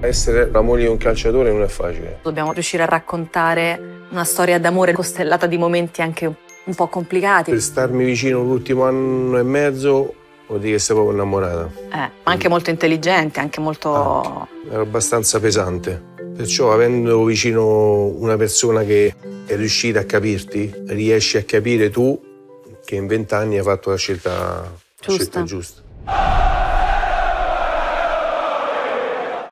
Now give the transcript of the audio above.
Essere la moglie di un calciatore non è facile. Dobbiamo riuscire a raccontare una storia d'amore costellata di momenti anche un po' complicati. Per starmi vicino l'ultimo anno e mezzo vuol dire che sei proprio innamorata. Ma anche molto intelligente, anche molto... Era abbastanza pesante. Perciò avendo vicino una persona che è riuscita a capirti, riesci a capire tu che in 20 anni hai fatto la scelta giusta.